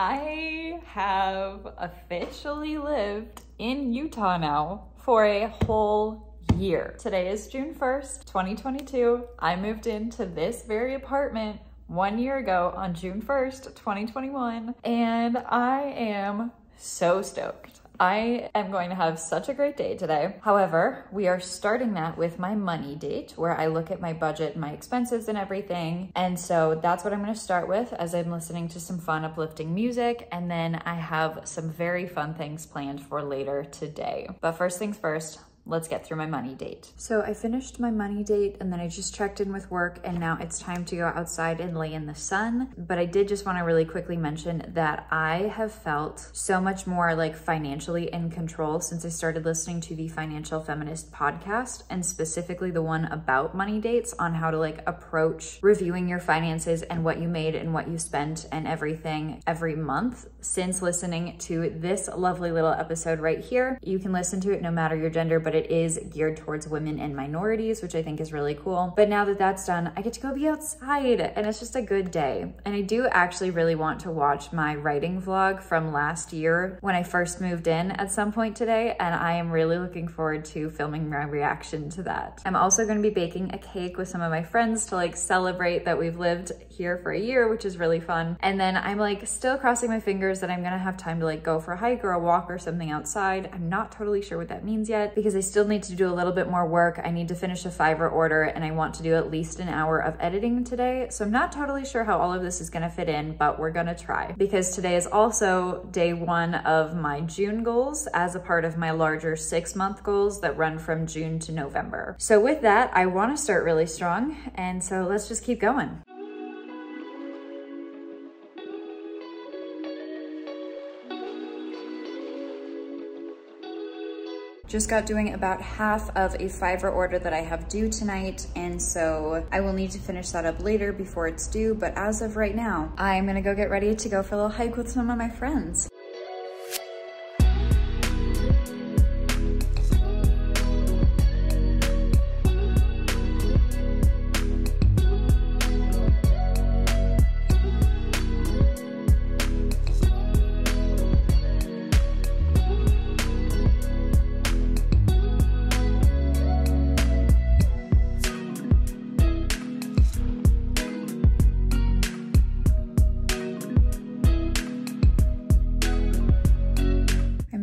I have officially lived in Utah now for a whole year. Today is June 1st, 2022. I moved into this very apartment 1 year ago on June 1st, 2021, and I am so stoked. I am going to have such a great day today. However, we are starting that with my money date where I look at my budget and my expenses and everything. And so that's what I'm going to start with as I'm listening to some fun uplifting music. And then I have some very fun things planned for later today. But first things first, let's get through my money date. So I finished my money date and then I just checked in with work and now it's time to go outside and lay in the sun. But I did just want to really quickly mention that I have felt so much more like financially in control since I started listening to the Financial Feminist podcast, and specifically the one about money dates on how to like approach reviewing your finances and what you made and what you spent and everything every month. Since listening to this lovely little episode right here, you can listen to it no matter your gender, but it is geared towards women and minorities, which I think is really cool. But now that that's done, I get to go be outside and it's just a good day. And I do actually really want to watch my writing vlog from last year when I first moved in at some point today. And I am really looking forward to filming my reaction to that. I'm also going to be baking a cake with some of my friends to like celebrate that we've lived here for a year, which is really fun. And then I'm like still crossing my fingers that I'm going to have time to like go for a hike or a walk or something outside. I'm not totally sure what that means yet because I still need to do a little bit more work. I need to finish a Fiverr order and I want to do at least an hour of editing today. So I'm not totally sure how all of this is gonna fit in, but we're gonna try because today is also day one of my June goals as a part of my larger 6-month goals that run from June to November. So with that, I wanna start really strong. And so let's just keep going. Just got doing about half of a Fiverr order that I have due tonight, and so I will need to finish that up later before it's due, but as of right now, I'm gonna go get ready to go for a little hike with some of my friends.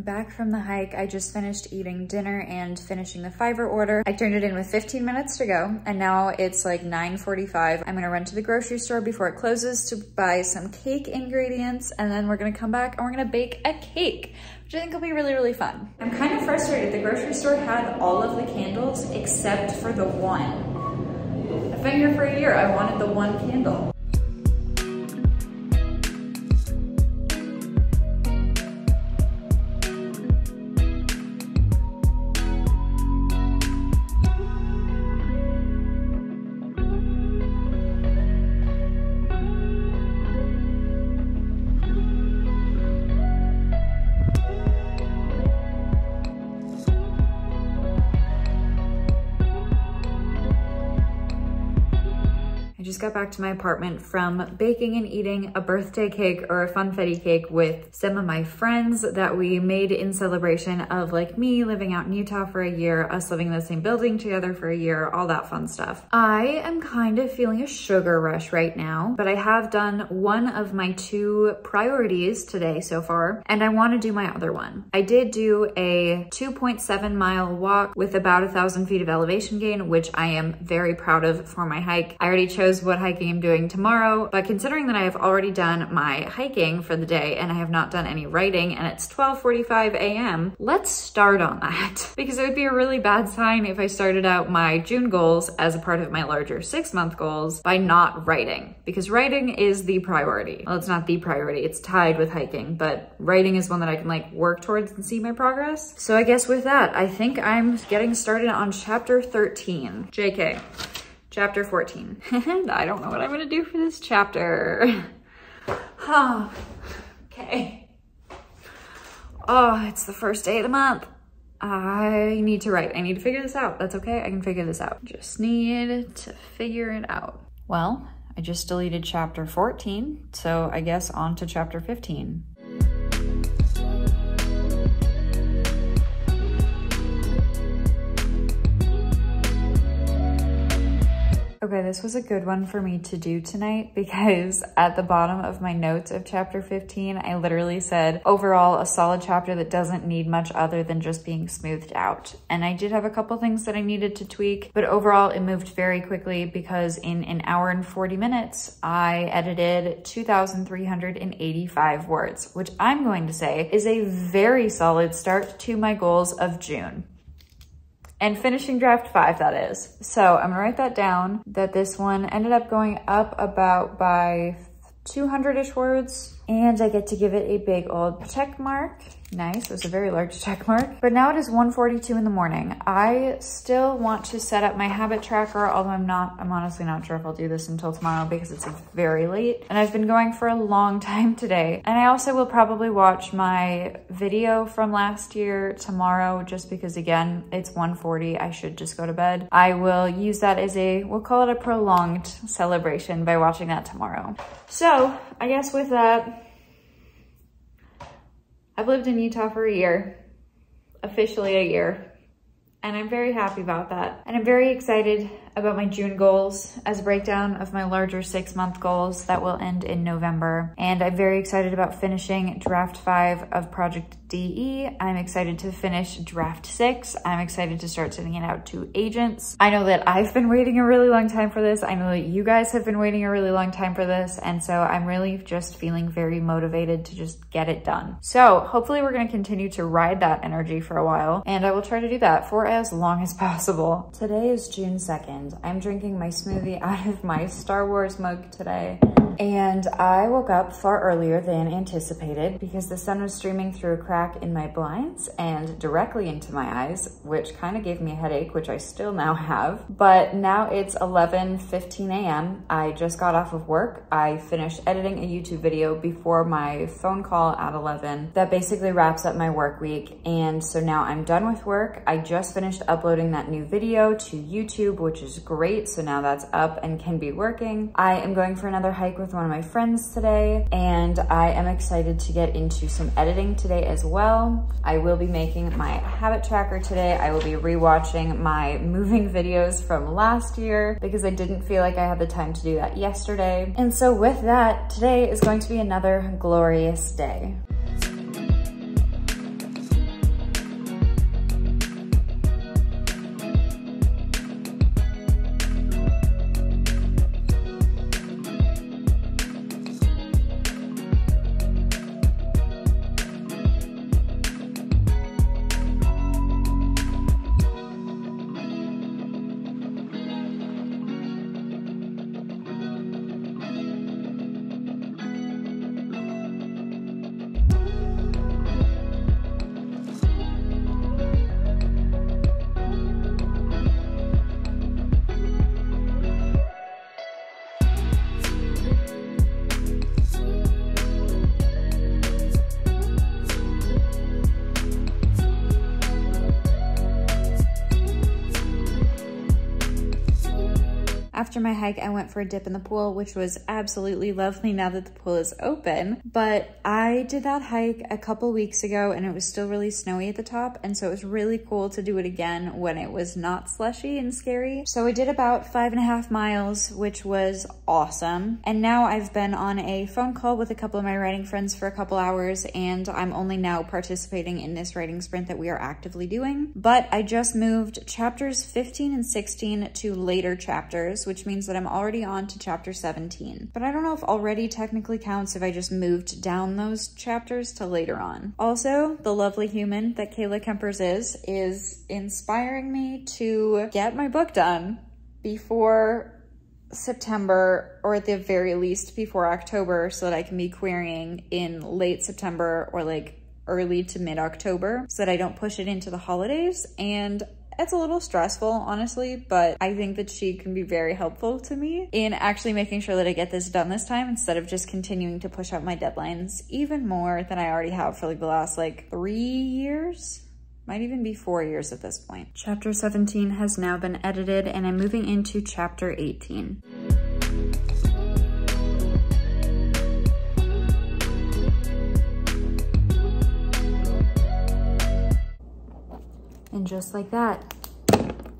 Back from the hike, I just finished eating dinner and finishing the Fiverr order. I turned it in with 15 minutes to go, and now it's like 9:45. I'm gonna run to the grocery store before it closes to buy some cake ingredients, and then we're gonna come back and we're gonna bake a cake, which I think will be really, really fun. I'm kind of frustrated. The grocery store had all of the candles except for the one. I've been here for a year. I wanted the one candle. Just got back to my apartment from baking and eating a birthday cake or a funfetti cake with some of my friends that we made in celebration of like me living out in Utah for a year, us living in the same building together for a year, all that fun stuff. I am kind of feeling a sugar rush right now, but I have done one of my two priorities today so far, and I want to do my other one. I did do a 2.7-mile walk with about 1,000 feet of elevation gain, which I am very proud of for my hike. I already chose what hiking I'm doing tomorrow, but considering that I have already done my hiking for the day and I have not done any writing and it's 12:45 a.m., let's start on that because it would be a really bad sign if I started out my June goals as a part of my larger 6-month goals by not writing, because writing is the priority. Well, it's not the priority, it's tied with hiking, but writing is one that I can like work towards and see my progress. So I guess with that, I think I'm getting started on chapter 13. JK. Chapter 14. And I don't know what I'm gonna do for this chapter. Oh, okay. Oh, it's the first day of the month. I need to write. I need to figure this out. That's okay. I can figure this out. Just need to figure it out. Well, I just deleted chapter 14, so I guess on to chapter 15. Okay, this was a good one for me to do tonight because at the bottom of my notes of chapter 15, I literally said, overall, a solid chapter that doesn't need much other than just being smoothed out. And I did have a couple things that I needed to tweak, but overall it moved very quickly because in an hour and 40 minutes, I edited 2,385 words, which I'm going to say is a very solid start to my goals of June. And finishing draft 5, that is. So I'm gonna write that down, that this one ended up going up about by 200-ish words. And I get to give it a big old check mark. Nice, it was a very large check mark. But now it is 1:42 in the morning. I still want to set up my habit tracker, although I'm honestly not sure if I'll do this until tomorrow because it's very late. And I've been going for a long time today. And I also will probably watch my video from last year tomorrow just because, again, it's 1:40, I should just go to bed. I will use that as a, we'll call it a prolonged celebration by watching that tomorrow. So I guess with that, I've lived in Utah for a year, officially a year, and I'm very happy about that. And I'm very excited about my June goals as a breakdown of my larger 6-month goals that will end in November. And I'm very excited about finishing draft 5 of Project DE. I'm excited to finish draft 6. I'm excited to start sending it out to agents. I know that I've been waiting a really long time for this. I know that you guys have been waiting a really long time for this. And so I'm really just feeling very motivated to just get it done. So hopefully we're going to continue to ride that energy for a while. And I will try to do that for as long as possible. Today is June 2nd. I'm drinking my smoothie out of my Star Wars mug today. And I woke up far earlier than anticipated because the sun was streaming through a crack in my blinds and directly into my eyes, which kind of gave me a headache, which I still now have. But now it's 11:15 a.m. I just got off of work. I finished editing a YouTube video before my phone call at 11. That basically wraps up my work week. And so now I'm done with work. I just finished uploading that new video to YouTube, which is great. So now that's up and can be working. I am going for another hike with one of my friends today, and I am excited to get into some editing today as well. I will be making my habit tracker today. I will be rewatching my moving videos from last year because I didn't feel like I had the time to do that yesterday. And so with that, today is going to be another glorious day. After my hike, I went for a dip in the pool, which was absolutely lovely now that the pool is open. But I did that hike a couple weeks ago and it was still really snowy at the top. And so it was really cool to do it again when it was not slushy and scary. So I did about 5.5 miles, which was awesome. And now I've been on a phone call with a couple of my writing friends for a couple hours, and I'm only now participating in this writing sprint that we are actively doing. But I just moved chapters 15 and 16 to later chapters, which means that I'm already on to chapter 17. But I don't know if already technically counts if I just moved down those chapters to later on. Also, the lovely human that Kayla Kempers is inspiring me to get my book done before September, or at the very least before October, so that I can be querying in late September or like early to mid-October so that I don't push it into the holidays. And it's a little stressful, honestly, but I think that she can be very helpful to me in actually making sure that I get this done this time instead of just continuing to push out my deadlines even more than I already have for like the last like 3 years. Might even be 4 years at this point. Chapter 17 has now been edited and I'm moving into chapter 18. And just like that,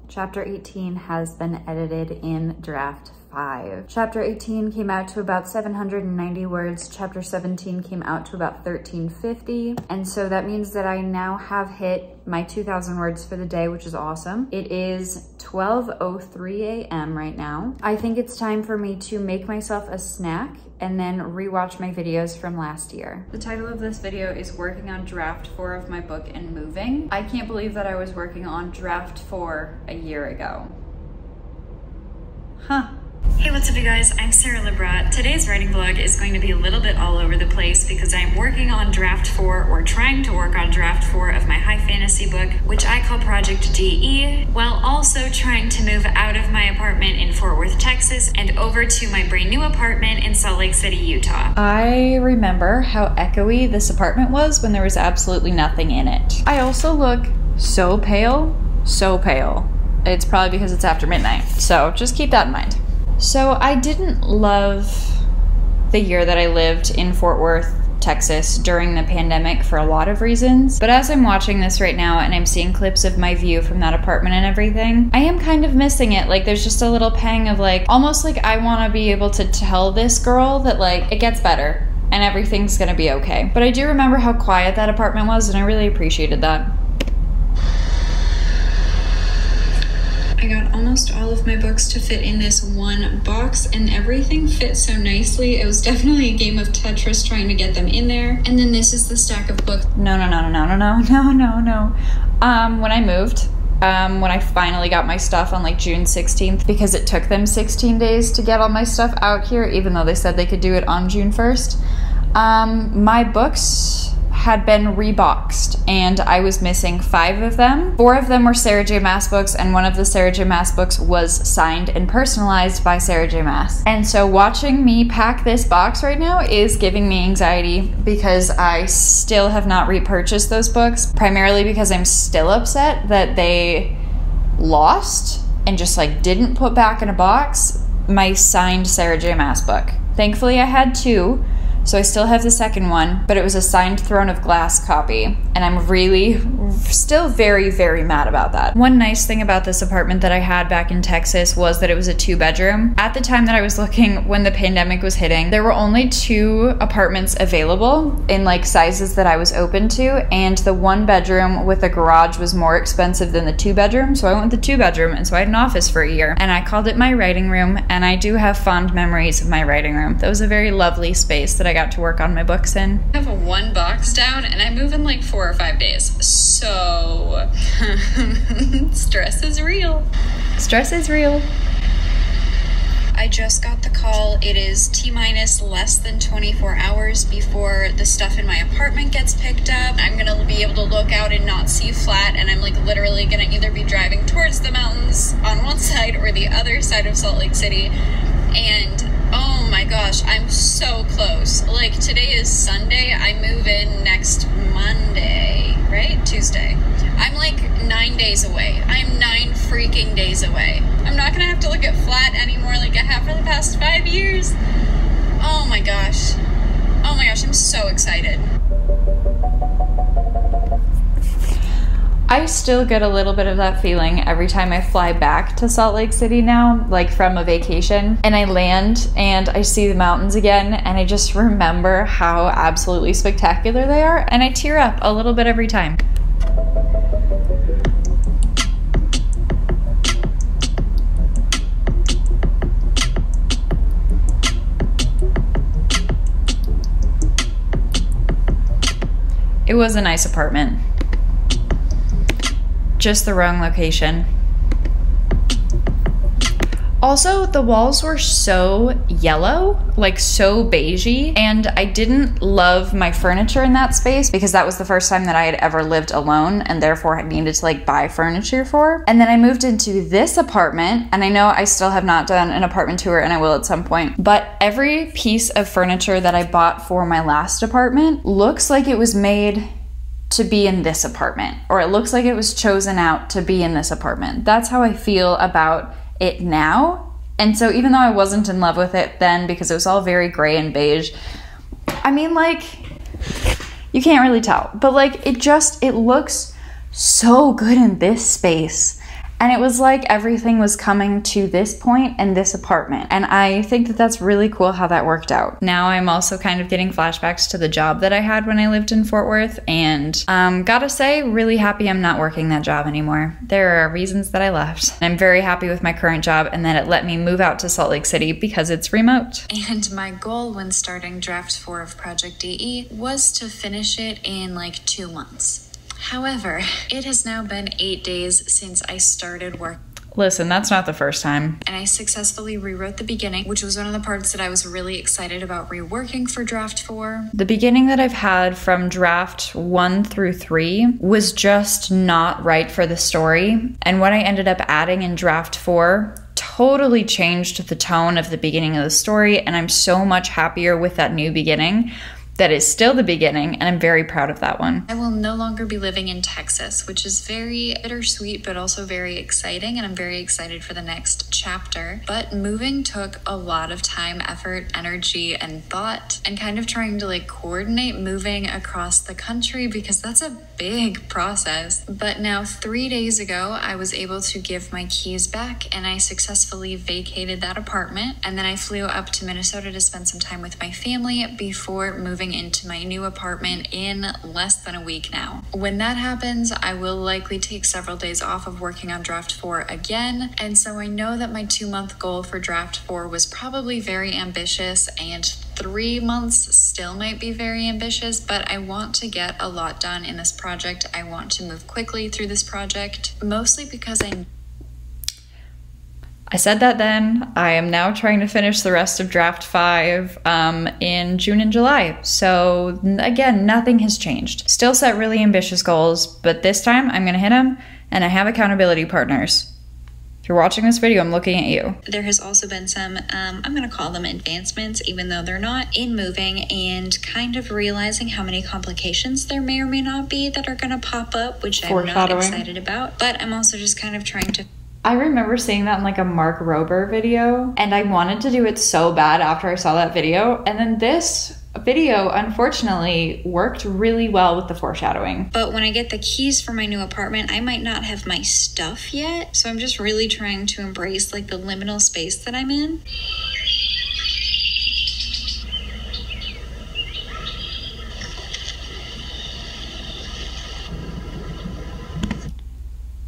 chapter 18 has been edited in draft 5. Chapter 18 came out to about 790 words. Chapter 17 came out to about 1350. And so that means that I now have hit my 2,000 words for the day, which is awesome. It is 12:03 a.m. right now. I think it's time for me to make myself a snack and then rewatch my videos from last year. The title of this video is working on draft 4 of my book and moving. I can't believe that I was working on draft 4 a year ago. Huh. Hey, what's up you guys? I'm Sara Lubratt. Today's writing vlog is going to be a little bit all over the place because I'm working on draft 4 or trying to work on draft 4 of my high fantasy book, which I call Project DE, while also trying to move out of my apartment in Fort Worth, Texas and over to my brand new apartment in Salt Lake City, Utah. I remember how echoey this apartment was when there was absolutely nothing in it. I also look so pale, so pale. It's probably because it's after midnight, so just keep that in mind. So I didn't love the year that I lived in Fort Worth, Texas during the pandemic for a lot of reasons, but as I'm watching this right now and I'm seeing clips of my view from that apartment and everything, I am kind of missing it. Like there's just a little pang of like, almost like I want to be able to tell this girl that like it gets better and everything's gonna be okay. But I do remember how quiet that apartment was and I really appreciated that. I got almost all of my books to fit in this one box and everything fit so nicely. It was definitely a game of Tetris trying to get them in there. And then this is the stack of books. No. When I moved, when I finally got my stuff on like June 16th, because it took them 16 days to get all my stuff out here, even though they said they could do it on June 1st, my books had been reboxed and I was missing 5 of them. 4 of them were Sarah J Maas books and one of the Sarah J Maas books was signed and personalized by Sarah J Maas. And so watching me pack this box right now is giving me anxiety because I still have not repurchased those books, primarily because I'm still upset that they lost and just like didn't put back in a box my signed Sarah J Maas book. Thankfully I had 2. So I still have the second one, but it was a signed Throne of Glass copy, and I'm really still very, very mad about that. One nice thing about this apartment that I had back in Texas was that it was a 2-bedroom. At the time that I was looking when the pandemic was hitting, there were only 2 apartments available in like sizes that I was open to, and the 1-bedroom with a garage was more expensive than the 2-bedroom, so I went with the 2-bedroom, and so I had an office for a year, and I called it my writing room, and I do have fond memories of my writing room. That was a very lovely space that I got to work on my books in. I have one box down and I move in like 4 or 5 days. So stress is real. Stress is real. I just got the call. It is T-minus less than 24 hours before the stuff in my apartment gets picked up. I'm gonna be able to look out and not see flat, and I'm like literally gonna either be driving towards the mountains on one side or the other side of Salt Lake City. And oh my gosh, I'm so close. Like today is Sunday, I move in next Monday, right? Tuesday. I'm like 9 days away. I'm 9 freaking days away. I'm not gonna have to look at flat anymore like I have for the past 5 years. Oh my gosh. Oh my gosh, I'm so excited. I still get a little bit of that feeling every time I fly back to Salt Lake City now, like from a vacation, and I land and I see the mountains again and I just remember how absolutely spectacular they are and I tear up a little bit every time. It was a nice apartment. Just the wrong location. Also, the walls were so yellow, like so beigey, and I didn't love my furniture in that space because that was the first time that I had ever lived alone and therefore I needed to like buy furniture for. And then I moved into this apartment, and I know I still have not done an apartment tour and I will at some point, but every piece of furniture that I bought for my last apartment looks like it was made to be in this apartment, or it looks like it was chosen out to be in this apartment. That's how I feel about it now. And so even though I wasn't in love with it then because it was all very gray and beige, I mean, like, you can't really tell, but like it looks so good in this space. And it was like everything was coming to this point and this apartment. And I think that that's really cool how that worked out. Now I'm also kind of getting flashbacks to the job that I had when I lived in Fort Worth. And gotta say, really happy I'm not working that job anymore. There are reasons that I left. And I'm very happy with my current job and that it let me move out to Salt Lake City because it's remote. And my goal when starting draft 4 of Project DE was to finish it in like 2 months. However, it has now been 8 days since I started work. Listen, that's not the first time. And I successfully rewrote the beginning, which was one of the parts that I was really excited about reworking for draft 4. The beginning that I've had from draft 1 through 3 was just not right for the story. And what I ended up adding in draft 4 totally changed the tone of the beginning of the story. And I'm so much happier with that new beginning. That is still the beginning, and I'm very proud of that one. I will no longer be living in Texas, which is very bittersweet, but also very exciting, and I'm very excited for the next chapter. But moving took a lot of time, effort, energy, and thought, and kind of trying to like coordinate moving across the country because that's a big process. But now 3 days ago, I was able to give my keys back, and I successfully vacated that apartment. And then I flew up to Minnesota to spend some time with my family before moving into my new apartment in less than a week now. When that happens, I will likely take several days off of working on draft 4 again, and so I know that my 2-month goal for draft 4 was probably very ambitious, and 3 months still might be very ambitious, but I want to get a lot done in this project. I want to move quickly through this project, mostly because I said that then. I am now trying to finish the rest of draft 5 in June and July. So again, nothing has changed. Still set really ambitious goals, but this time I'm gonna hit them, and I have accountability partners. If you're watching this video, I'm looking at you. There has also been some, I'm gonna call them advancements, even though they're not, in moving and kind of realizing how many complications there may or may not be that are gonna pop up, which I'm not excited about. But I'm also just kind of trying to... I remember seeing that in like a Mark Rober video, and I wanted to do it so bad after I saw that video. And then this video, unfortunately, worked really well with the foreshadowing. But when I get the keys for my new apartment, I might not have my stuff yet. So I'm just really trying to embrace like the liminal space that I'm in.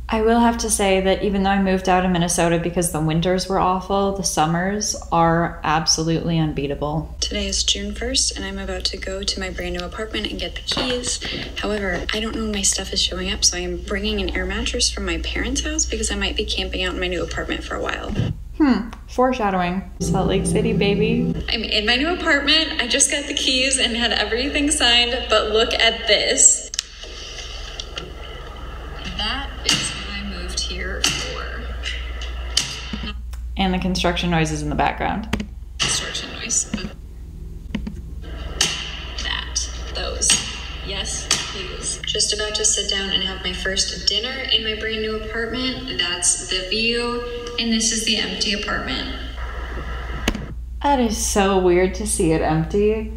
I will have to say that even though I moved out of Minnesota because the winters were awful, the summers are absolutely unbeatable. Today is June 1st, and I'm about to go to my brand new apartment and get the keys. However, I don't know when my stuff is showing up, so I am bringing an air mattress from my parents' house because I might be camping out in my new apartment for a while. Foreshadowing. Salt Lake City, baby. I'm in my new apartment. I just got the keys and had everything signed, but look at this. That is... And the construction noises in the background. Construction noise. That. Those. Yes, please. Just about to sit down and have my first dinner in my brand new apartment. That's the view. And this is the empty apartment. That is so weird to see it empty.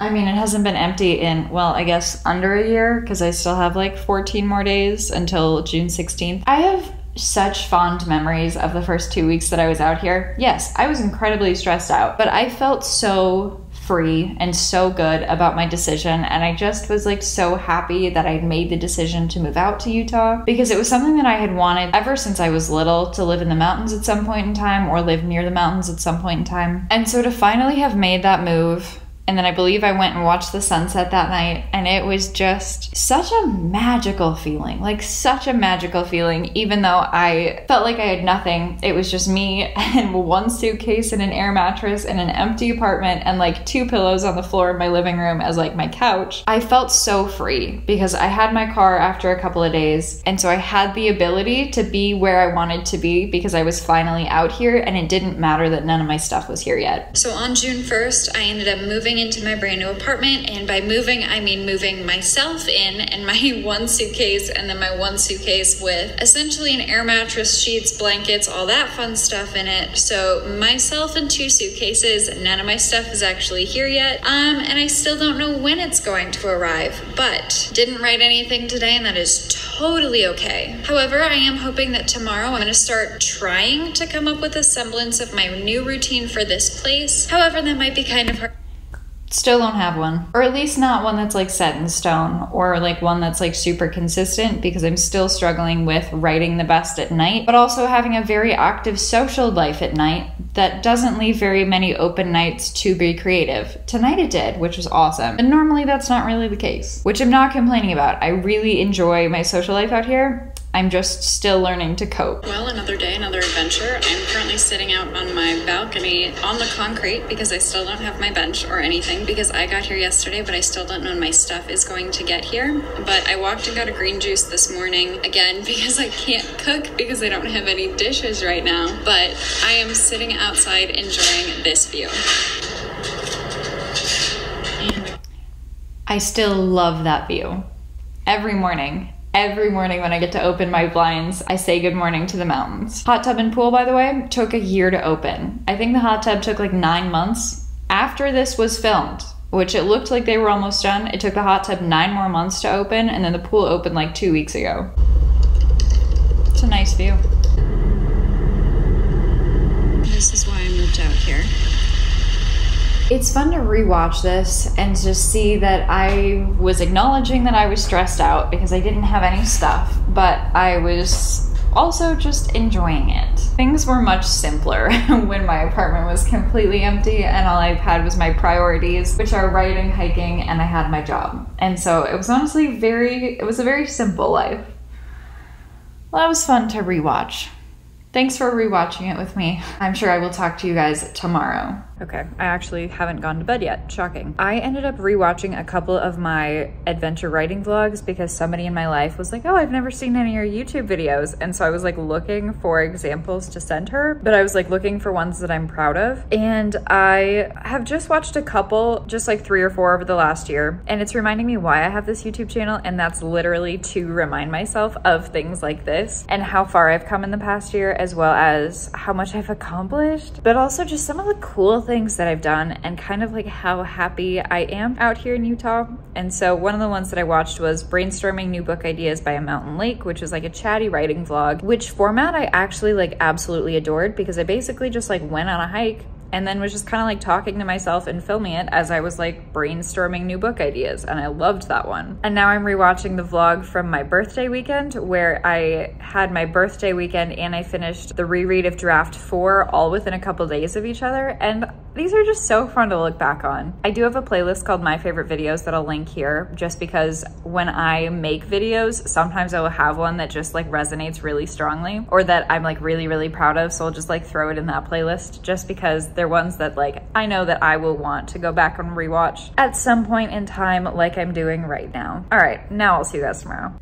I mean, it hasn't been empty in, well, I guess under a year, because I still have like 14 more days until June 16th. I have such fond memories of the first 2 weeks that I was out here. Yes, I was incredibly stressed out, but I felt so free and so good about my decision, and I just was like so happy that I had made the decision to move out to Utah, because it was something that I had wanted ever since I was little, to live in the mountains at some point in time, or live near the mountains at some point in time. And so to finally have made that move, and then I believe I went and watched the sunset that night, and it was just such a magical feeling, like such a magical feeling, even though I felt like I had nothing. It was just me and one suitcase and an air mattress and an empty apartment and like 2 pillows on the floor of my living room as like my couch. I felt so free because I had my car after a couple of days. And so I had the ability to be where I wanted to be because I was finally out here, and it didn't matter that none of my stuff was here yet. So on June 1st, I ended up moving into my brand new apartment, and by moving I mean moving myself in and my one suitcase, and then my one suitcase with essentially an air mattress, sheets, blankets, all that fun stuff in it. So myself and 2 suitcases. None of my stuff is actually here yet, and I still don't know when it's going to arrive, but didn't write anything today, and that is totally totally okay. However, I am hoping that tomorrow I'm going to start trying to come up with a semblance of my new routine for this place. However, that might be kind of hard. Still don't have one, or at least not one that's like set in stone, or like one that's like super consistent, because I'm still struggling with writing the best at night, but also having a very active social life at night that doesn't leave very many open nights to be creative. Tonight it did, which was awesome, and normally that's not really the case, which I'm not complaining about. I really enjoy my social life out here. I'm just still learning to cope. Well, another day, another adventure. I'm currently sitting out on my balcony on the concrete because I still don't have my bench or anything, because I got here yesterday, but I still don't know when my stuff is going to get here. But I walked and got a green juice this morning, again, because I can't cook because I don't have any dishes right now. But I am sitting outside enjoying this view. I still love that view. Every morning when I get to open my blinds, I say good morning to the mountains. Hot tub and pool, by the way, took a year to open. I think the hot tub took like 9 months. After this was filmed, which it looked like they were almost done, it took the hot tub 9 more months to open, and then the pool opened like 2 weeks ago. It's a nice view. This is why I moved out here. It's fun to rewatch this and just see that I was acknowledging that I was stressed out because I didn't have any stuff, but I was also just enjoying it. Things were much simpler when my apartment was completely empty and all I've had was my priorities, which are writing, hiking, and I had my job. And so it was honestly a very simple life. Well, that was fun to rewatch. Thanks for rewatching it with me. I'm sure I will talk to you guys tomorrow. Okay, I actually haven't gone to bed yet. Shocking. I ended up rewatching a couple of my adventure writing vlogs because somebody in my life was like, oh, I've never seen any of your YouTube videos. And so I was like looking for examples to send her, but I was like looking for ones that I'm proud of. And I have just watched a couple, just like 3 or 4 over the last year. And it's reminding me why I have this YouTube channel. And that's literally to remind myself of things like this and how far I've come in the past year, as well as how much I've accomplished, but also just some of the cool things that I've done and kind of like how happy I am out here in Utah. And so one of the ones that I watched was Brainstorming New Book Ideas by a Mountain Lake, which was like a chatty writing vlog, which format I actually like absolutely adored, because I basically just like went on a hike and then was just kind of like talking to myself and filming it as I was like brainstorming new book ideas, and I loved that one. And now I'm rewatching the vlog from my birthday weekend, where I had my birthday weekend and I finished the reread of draft 4 all within a couple days of each other, and these are just so fun to look back on. I do have a playlist called My Favorite Videos that I'll link here, just because when I make videos, sometimes I will have one that just like resonates really strongly or that I'm like really, really proud of. So I'll just like throw it in that playlist just because they're ones that like I know that I will want to go back and rewatch at some point in time, like I'm doing right now. All right, now I'll see you guys tomorrow.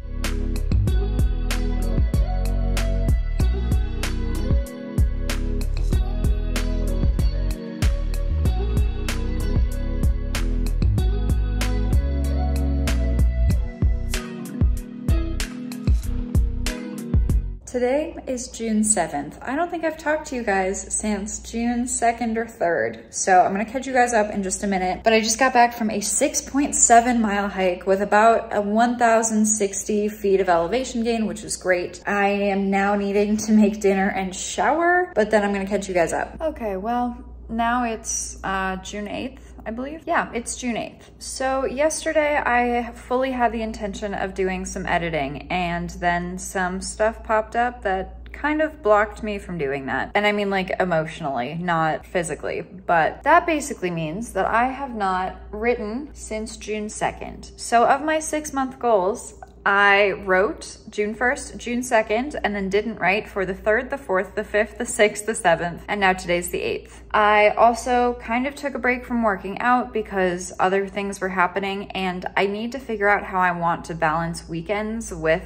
Today is June 7th. I don't think I've talked to you guys since June 2nd or 3rd. So I'm gonna catch you guys up in just a minute, but I just got back from a 6.7 mile hike with about a 1,060 feet of elevation gain, which was great. I am now needing to make dinner and shower, but then I'm gonna catch you guys up. Okay, well, now it's June 8th. I believe. Yeah, it's June 8th. So yesterday I fully had the intention of doing some editing, and then some stuff popped up that kind of blocked me from doing that. And I mean like emotionally, not physically, but that basically means that I have not written since June 2nd. So of my 6-month goals, I wrote June 1st, June 2nd, and then didn't write for the 3rd, the 4th, the 5th, the 6th, the 7th, and now today's the 8th. I also kind of took a break from working out because other things were happening, and I need to figure out how I want to balance weekends with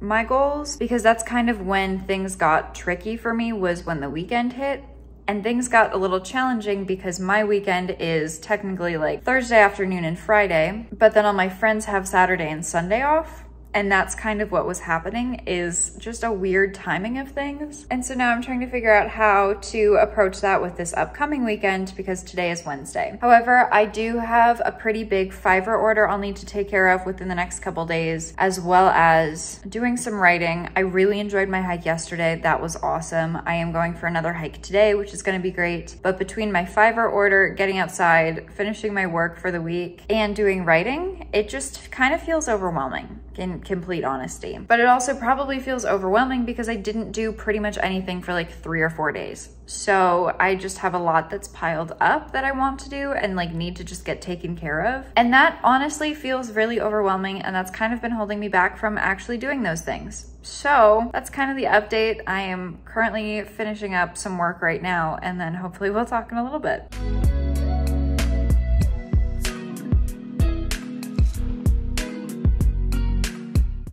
my goals, because that's kind of when things got tricky for me, was when the weekend hit. And things got a little challenging because my weekend is technically like Thursday afternoon and Friday, but then all my friends have Saturday and Sunday off. And that's kind of what was happening, is just a weird timing of things. And so now I'm trying to figure out how to approach that with this upcoming weekend, because today is Wednesday. However, I do have a pretty big Fiverr order I'll need to take care of within the next couple days, as well as doing some writing. I really enjoyed my hike yesterday. That was awesome. I am going for another hike today, which is going to be great. But between my Fiverr order, getting outside, finishing my work for the week, and doing writing, it just kind of feels overwhelming, in complete honesty. But it also probably feels overwhelming because I didn't do pretty much anything for like 3 or 4 days. So I just have a lot that's piled up that I want to do and like need to just get taken care of. And that honestly feels really overwhelming, and that's kind of been holding me back from actually doing those things. So that's kind of the update. I am currently finishing up some work right now, and then hopefully we'll talk in a little bit.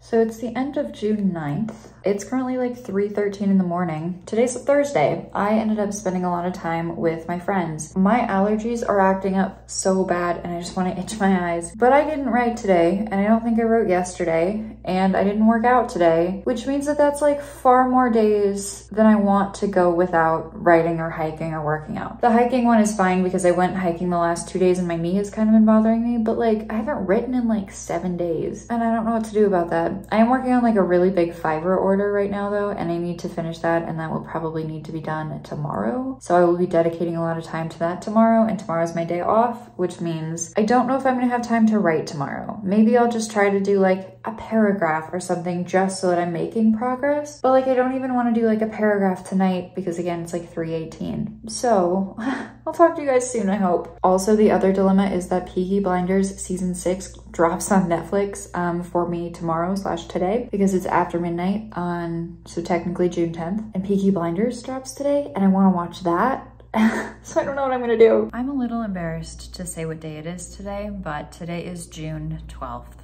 So it's the end of June 9th. It's currently like 3:13 in the morning. Today's Thursday. I ended up spending a lot of time with my friends. My allergies are acting up so bad and I just want to itch my eyes. But I didn't write today, and I don't think I wrote yesterday, and I didn't work out today, which means that that's like far more days than I want to go without writing or hiking or working out. The hiking one is fine because I went hiking the last 2 days and my knee has kind of been bothering me, but like I haven't written in like 7 days and I don't know what to do about that. I am working on like a really big Fiverr order right now though, and I need to finish that, and that will probably need to be done tomorrow. So I will be dedicating a lot of time to that tomorrow, and tomorrow's my day off, which means I don't know if I'm gonna have time to write tomorrow. Maybe I'll just try to do like a paragraph or something just so that I'm making progress. But like I don't even want to do like a paragraph tonight because again, it's like 3:18. So I'll talk to you guys soon, I hope. Also, the other dilemma is that Peaky Blinders season 6 drops on Netflix for me tomorrow/today because it's after midnight on, so technically June 10th. And Peaky Blinders drops today and I want to watch that. So I don't know what I'm gonna do. I'm a little embarrassed to say what day it is today, but today is June 12th.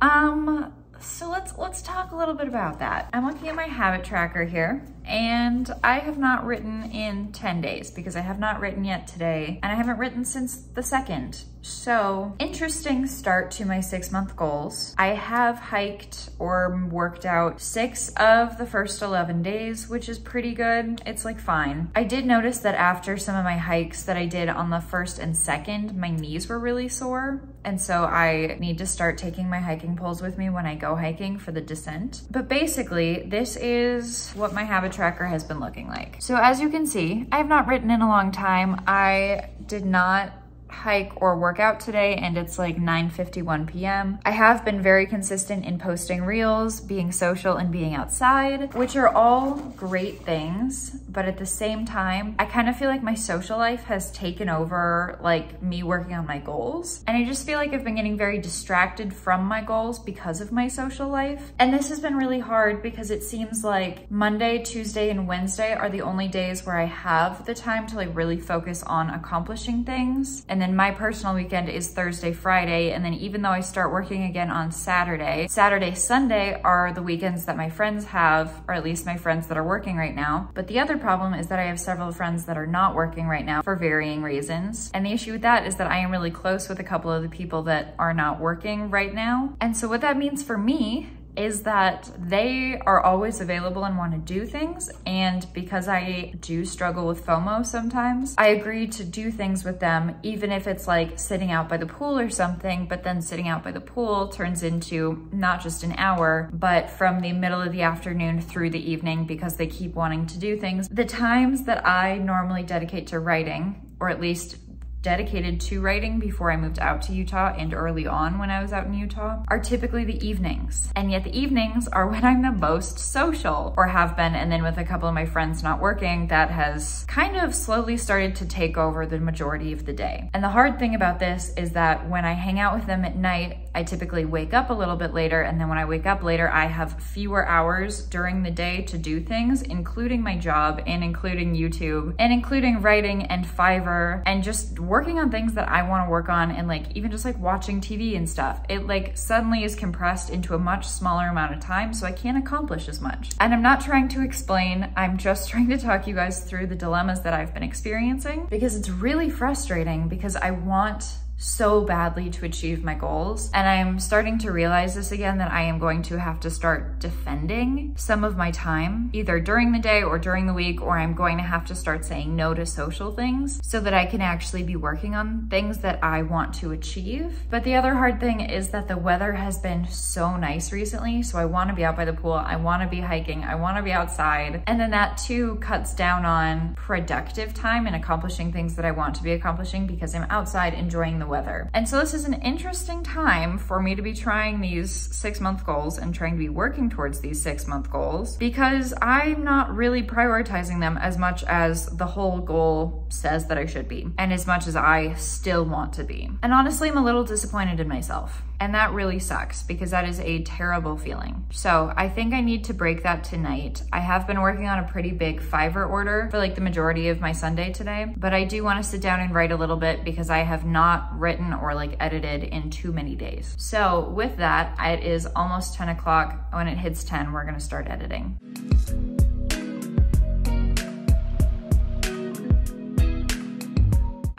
So let's talk a little bit about that. I'm looking at my habit tracker here, and I have not written in 10 days because I have not written yet today, and I haven't written since the 2nd. So, interesting start to my 6-month goals. I have hiked or worked out 6 of the first 11 days, which is pretty good. It's like fine. I did notice that after some of my hikes that I did on the 1st and 2nd, my knees were really sore. And so I need to start taking my hiking poles with me when I go hiking for the descent. But basically, this is what my habit tracker has been looking like. So as you can see, I have not written in a long time. I did not hike or workout today, and it's like 9:51 p.m. I have been very consistent in posting reels, being social, and being outside, which are all great things, but at the same time, I kind of feel like my social life has taken over like me working on my goals, and I just feel like I've been getting very distracted from my goals because of my social life. And this has been really hard because it seems like Monday, Tuesday, and Wednesday are the only days where I have the time to like really focus on accomplishing things. And then my personal weekend is Thursday, Friday, and then even though I start working again on Saturday, Saturday, Sunday are the weekends that my friends have, or at least my friends that are working right now. But the other problem is that I have several friends that are not working right now for varying reasons. And the issue with that is that I am really close with a couple of the people that are not working right now. And so what that means for me is that they are always available and want to do things. And because I do struggle with FOMO sometimes, I agree to do things with them, even if it's like sitting out by the pool or something, but then sitting out by the pool turns into not just an hour, but from the middle of the afternoon through the evening because they keep wanting to do things. The times that I normally dedicate to writing, or at least dedicated to writing before I moved out to Utah and early on when I was out in Utah, are typically the evenings. And yet the evenings are when I'm the most social, or have been, and then with a couple of my friends not working, that has kind of slowly started to take over the majority of the day. And the hard thing about this is that when I hang out with them at night, I typically wake up a little bit later, and then when I wake up later, I have fewer hours during the day to do things, including my job and including YouTube and including writing and Fiverr and just working on things that I want to work on, and like even just like watching TV and stuff. It like suddenly is compressed into a much smaller amount of time, so I can't accomplish as much. And I'm not trying to explain, I'm just trying to talk you guys through the dilemmas that I've been experiencing, because it's really frustrating because I want so badly to achieve my goals. And I'm starting to realize this again, that I am going to have to start defending some of my time, either during the day or during the week, or I'm going to have to start saying no to social things so that I can actually be working on things that I want to achieve. But the other hard thing is that the weather has been so nice recently. So I want to be out by the pool. I want to be hiking. I want to be outside. And then that too cuts down on productive time and accomplishing things that I want to be accomplishing because I'm outside enjoying the weather. And so this is an interesting time for me to be trying these 6-month goals and trying to be working towards these 6-month goals, because I'm not really prioritizing them as much as the whole goal says that I should be, and as much as I still want to be. And honestly, I'm a little disappointed in myself. And that really sucks because that is a terrible feeling. So I think I need to break that tonight. I have been working on a pretty big Fiverr order for like the majority of my Sunday today, but I do want to sit down and write a little bit because I have not written or like edited in too many days. So with that, it is almost 10 o'clock. When it hits 10, we're gonna start editing.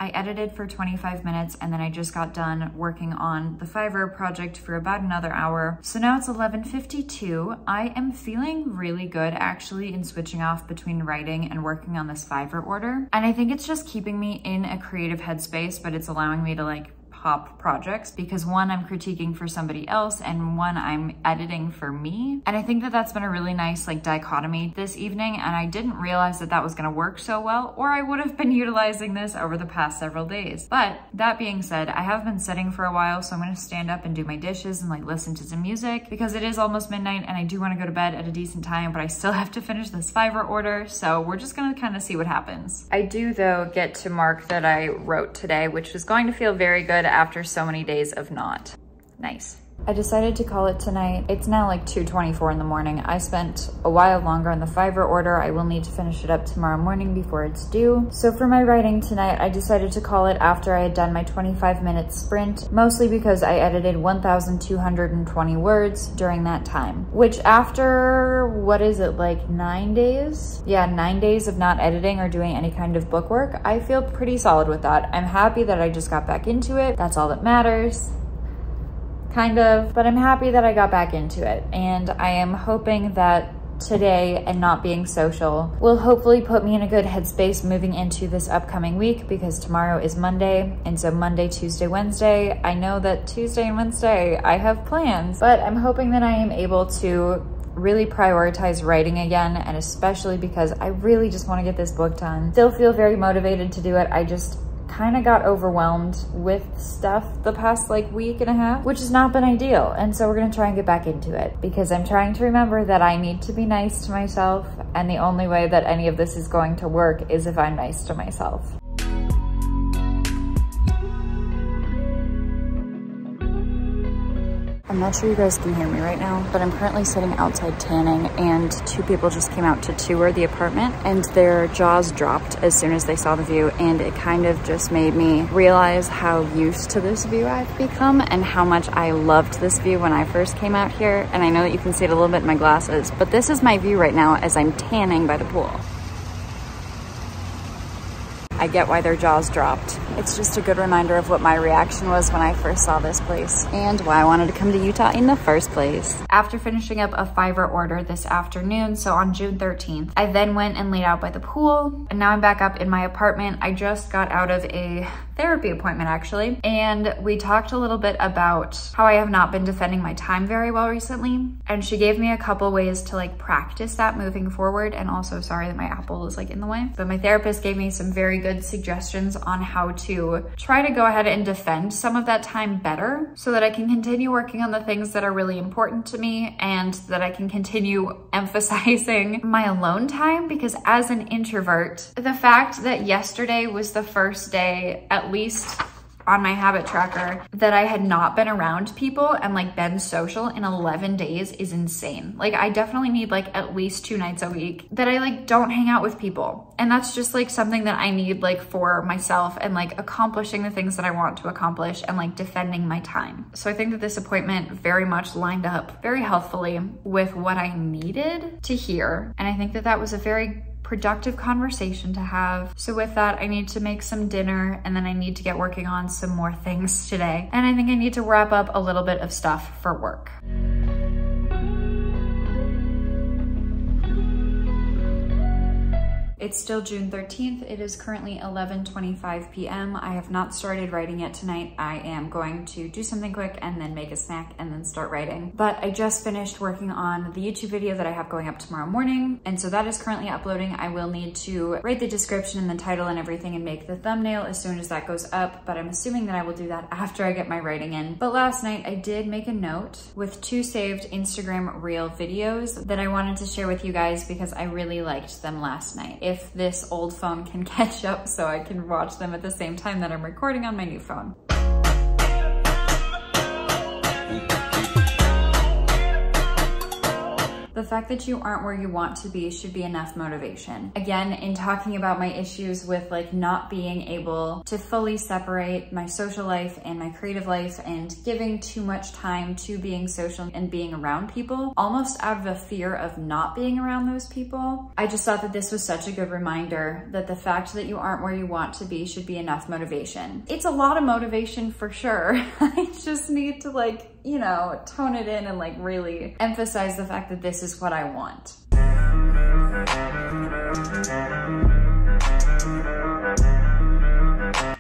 I edited for 25 minutes and then I just got done working on the Fiverr project for about another hour. So now it's 11:52. I am feeling really good actually in switching off between writing and working on this Fiverr order. And I think it's just keeping me in a creative headspace, but it's allowing me to like hop projects, because one, I'm critiquing for somebody else, and one, I'm editing for me. And I think that that's been a really nice like dichotomy this evening, and I didn't realize that that was gonna work so well, or I would have been utilizing this over the past several days. But that being said, I have been sitting for a while, so I'm gonna stand up and do my dishes and like listen to some music, because it is almost midnight and I do wanna go to bed at a decent time, but I still have to finish this Fiverr order. So we're just gonna kind of see what happens. I do though get to mark that I wrote today, which is going to feel very good after so many days of not. Nice. I decided to call it tonight. It's now like 2:24 in the morning. I spent a while longer on the Fiverr order. I will need to finish it up tomorrow morning before it's due. So for my writing tonight, I decided to call it after I had done my 25-minute sprint, mostly because I edited 1,220 words during that time, which after, what is it, like 9 days? Yeah, 9 days of not editing or doing any kind of book work, I feel pretty solid with that. I'm happy that I just got back into it. That's all that matters. Kind of, but I'm happy that I got back into it. And I am hoping that today and not being social will hopefully put me in a good headspace moving into this upcoming week, because tomorrow is Monday. And so Monday, Tuesday, Wednesday, I know that Tuesday and Wednesday I have plans, but I'm hoping that I am able to really prioritize writing again, and especially because I really just want to get this book done. Still feel very motivated to do it. I just kind of got overwhelmed with stuff the past like week and a half, which has not been ideal. And so we're gonna try and get back into it, because I'm trying to remember that I need to be nice to myself. And the only way that any of this is going to work is if I'm nice to myself. I'm not sure you guys can hear me right now, but I'm currently sitting outside tanning, and two people just came out to tour the apartment, and their jaws dropped as soon as they saw the view. And it kind of just made me realize how used to this view I've become and how much I loved this view when I first came out here. And I know that you can see it a little bit in my glasses, but this is my view right now as I'm tanning by the pool. I get why their jaws dropped. It's just a good reminder of what my reaction was when I first saw this place and why I wanted to come to Utah in the first place. After finishing up a Fiverr order this afternoon, so on June 13th, I then went and laid out by the pool, and now I'm back up in my apartment. I just got out of a therapy appointment actually, and we talked a little bit about how I have not been defending my time very well recently, and she gave me a couple ways to like practice that moving forward. And also, sorry that my apple is like in the way, but my therapist gave me some very good suggestions on how to try to go ahead and defend some of that time better so that I can continue working on the things that are really important to me, and that I can continue emphasizing my alone time, because as an introvert, the fact that yesterday was the first day, at least on my habit tracker, that I had not been around people and like been social in 11 days is insane. Like I definitely need like at least 2 nights a week that I like don't hang out with people. And that's just like something that I need like for myself and like accomplishing the things that I want to accomplish and like defending my time. So I think that this appointment very much lined up very helpfully with what I needed to hear. And I think that that was a very productive conversation to have. So with that, I need to make some dinner, and then I need to get working on some more things today. And I think I need to wrap up a little bit of stuff for work. It's still June 13th. It is currently 11:25 p.m. I have not started writing yet tonight. I am going to do something quick and then make a snack and then start writing. But I just finished working on the YouTube video that I have going up tomorrow morning. And so that is currently uploading. I will need to write the description and the title and everything and make the thumbnail as soon as that goes up. But I'm assuming that I will do that after I get my writing in. But last night I did make a note with 2 saved Instagram Reel videos that I wanted to share with you guys because I really liked them last night. If this old phone can catch up so I can watch them at the same time that I'm recording on my new phone. The fact that you aren't where you want to be should be enough motivation. Again, in talking about my issues with like not being able to fully separate my social life and my creative life and giving too much time to being social and being around people, almost out of a fear of not being around those people. I just thought that this was such a good reminder that the fact that you aren't where you want to be should be enough motivation. It's a lot of motivation for sure. I just need to like, you know, tone it in and like really emphasize the fact that this is what I want.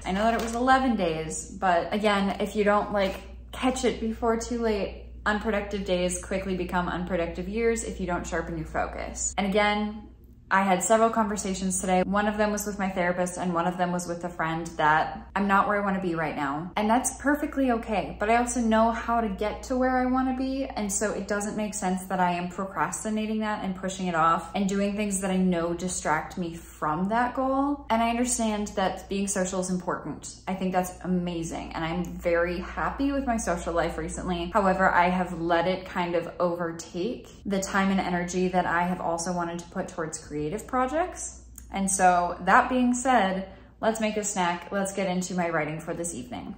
I know that it was 11 days, but again, if you don't like catch it before too late, unproductive days quickly become unproductive years if you don't sharpen your focus. And again, I had several conversations today. One of them was with my therapist and one of them was with a friend that I'm not where I want to be right now. And that's perfectly okay. But I also know how to get to where I want to be. And so it doesn't make sense that I am procrastinating that and pushing it off and doing things that I know distract me from that goal. And I understand that being social is important. I think that's amazing. And I'm very happy with my social life recently. However, I have let it kind of overtake the time and energy that I have also wanted to put towards creative projects. And so that being said, let's make a snack. Let's get into my writing for this evening.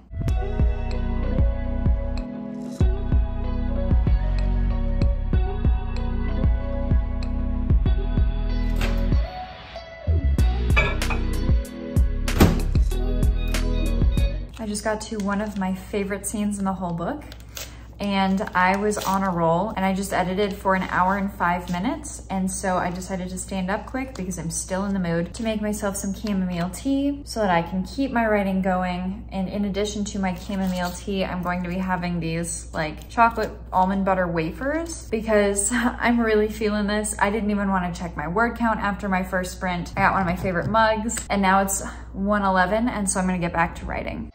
I just got to one of my favorite scenes in the whole book. And I was on a roll and I just edited for an hour and 5 minutes. And so I decided to stand up quick because I'm still in the mood to make myself some chamomile tea so that I can keep my writing going. And in addition to my chamomile tea, I'm going to be having these like chocolate almond butter wafers because I'm really feeling this. I didn't even want to check my word count after my first sprint. I got one of my favorite mugs and now it's 1:11. And so I'm gonna get back to writing.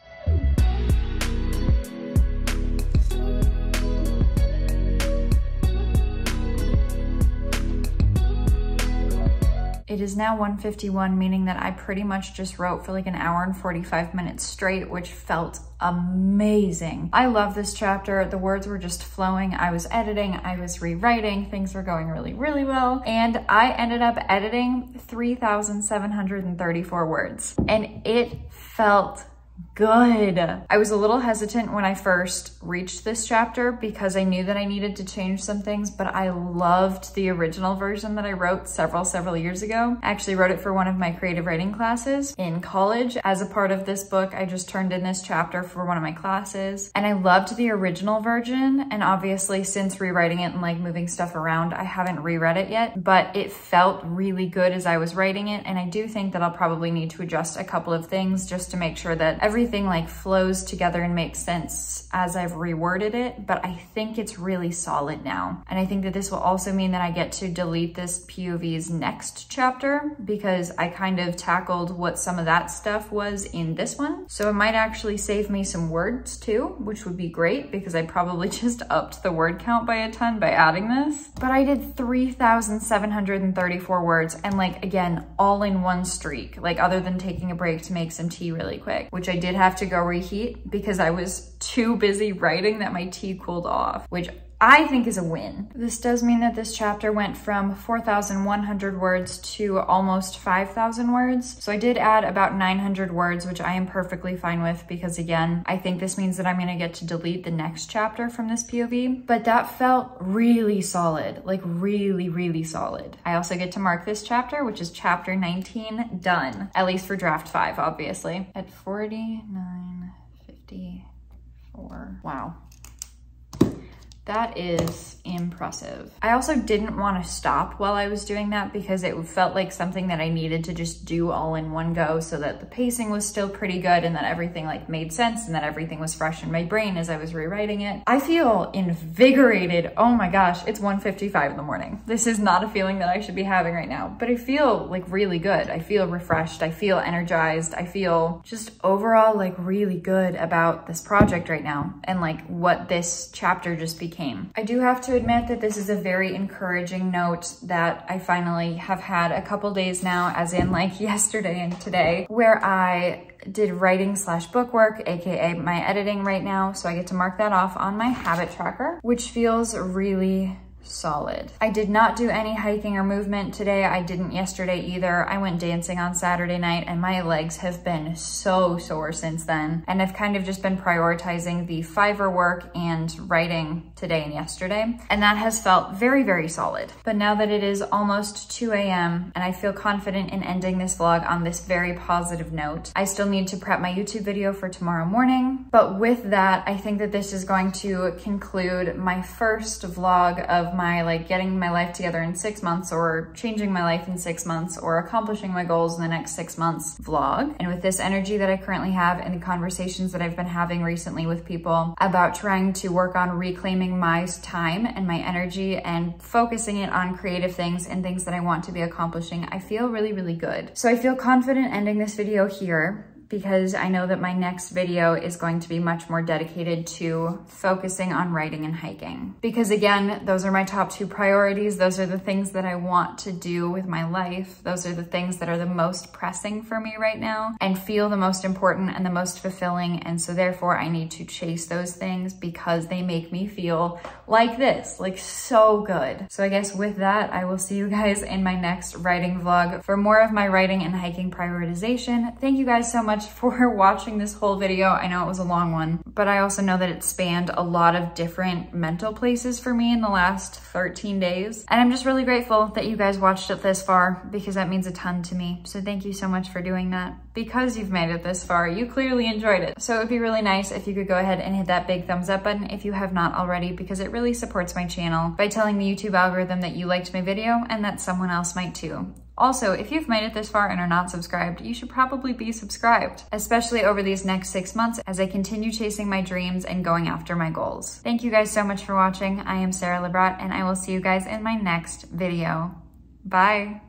It is now 1:51, meaning that I pretty much just wrote for like an hour and 45 minutes straight, which felt amazing. I love this chapter. The words were just flowing. I was editing, I was rewriting, things were going really, really well. And I ended up editing 3,734 words and it felt good. I was a little hesitant when I first reached this chapter because I knew that I needed to change some things, but I loved the original version that I wrote several years ago. I actually wrote it for one of my creative writing classes in college. As a part of this book, I just turned in this chapter for one of my classes and I loved the original version. And obviously since rewriting it and like moving stuff around, I haven't reread it yet, but it felt really good as I was writing it. And I do think that I'll probably need to adjust a couple of things just to make sure that everything like flows together and makes sense as I've reworded it, but I think it's really solid now. And I think that this will also mean that I get to delete this POV's next chapter because I kind of tackled what some of that stuff was in this one. So it might actually save me some words too, which would be great because I probably just upped the word count by a ton by adding this. But I did 3,734 words and like, again, all in one streak, like other than taking a break to make some tea really quick, which I did have to go reheat because I was too busy writing that my tea cooled off, which I think is a win. This does mean that this chapter went from 4,100 words to almost 5,000 words. So I did add about 900 words, which I am perfectly fine with because again, I think this means that I'm gonna get to delete the next chapter from this POV, but that felt really solid, like really, really solid. I also get to mark this chapter, which is chapter 19 done, at least for draft 5, obviously, at 49:54. Wow. That is impressive. I also didn't want to stop while I was doing that because it felt like something that I needed to just do all in one go so that the pacing was still pretty good and that everything like made sense and that everything was fresh in my brain as I was rewriting it. I feel invigorated. Oh my gosh, it's 1:55 in the morning. This is not a feeling that I should be having right now, but I feel like really good. I feel refreshed. I feel energized. I feel just overall like really good about this project right now and like what this chapter just became. I do have to admit that this is a very encouraging note that I finally have had a couple days now, as in like yesterday and today, where I did writing/book work, AKA my editing right now. So I get to mark that off on my habit tracker, which feels really solid. I did not do any hiking or movement today. I didn't yesterday either. I went dancing on Saturday night and my legs have been so sore since then. And I've kind of just been prioritizing the Fiverr work and writing today and yesterday. And that has felt very, very solid. But now that it is almost 2 a.m. and I feel confident in ending this vlog on this very positive note, I still need to prep my YouTube video for tomorrow morning. But with that, I think that this is going to conclude my first vlog of my like getting my life together in 6 months or changing my life in 6 months or accomplishing my goals in the next 6 months vlog. And with this energy that I currently have and the conversations that I've been having recently with people about trying to work on reclaiming my time and my energy and focusing it on creative things and things that I want to be accomplishing, I feel really, really good. So I feel confident ending this video here, because I know that my next video is going to be much more dedicated to focusing on writing and hiking. Because again, those are my top two priorities. Those are the things that I want to do with my life. Those are the things that are the most pressing for me right now and feel the most important and the most fulfilling. And so therefore I need to chase those things because they make me feel like this, like so good. So I guess with that, I will see you guys in my next writing vlog for more of my writing and hiking prioritization. Thank you guys so much for watching this whole video. I know it was a long one, but I also know that it spanned a lot of different mental places for me in the last 13 days. And I'm just really grateful that you guys watched it this far because that means a ton to me. So thank you so much for doing that. Because you've made it this far, you clearly enjoyed it. So it would be really nice if you could go ahead and hit that big thumbs up button if you have not already, because it really supports my channel by telling the YouTube algorithm that you liked my video and that someone else might too. Also, if you've made it this far and are not subscribed, you should probably be subscribed, especially over these next 6 months as I continue chasing my dreams and going after my goals. Thank you guys so much for watching. I am Sara Lubratt, and I will see you guys in my next video. Bye.